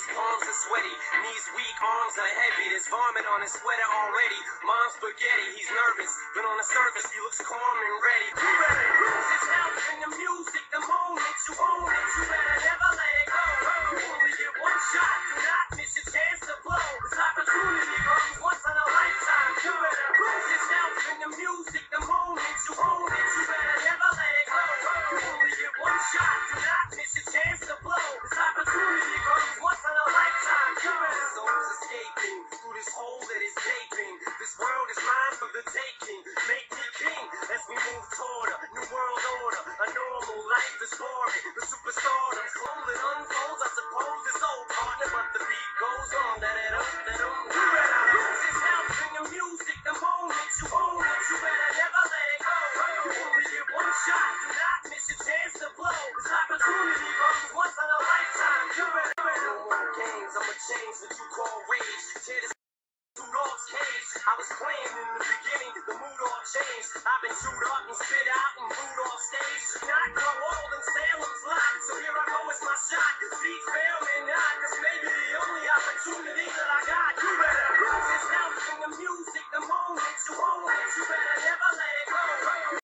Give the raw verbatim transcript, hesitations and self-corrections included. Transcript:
his palms are sweaty, knees weak, arms are heavy, there's vomit on his sweater already. Mom's spaghetti, he's nervous, but on the surface he looks calm and ready. You better lose his health and the music, the moment you own it, you better never let it go. You only get one shot, do not miss your chance to blow. This opportunity comes once in a lifetime. You better lose his health and the music, the moment you own it, you better never let it go. You only get one shot, do not miss your chance to blow. This opportunity comes once in a lifetime. You better souls escaping through this hole that is gaping. This world is mine for the taking. Make me king as we move toward a new world order. A normal life is boring. The superstardom slowly it unfolds. I suppose it's old partner, but the beat goes on. That it up, that up. You better lose his health in the music. The moment you own it, you better never let it go. You only get one shot. Do not miss your chance to blow. This opportunity comes once in a lifetime. You better. No more games. I'ma change what you call rage. Tear this dog's cage. I was playing in the beginning. The mood all changed. I've been chewed up and spit out and booed off.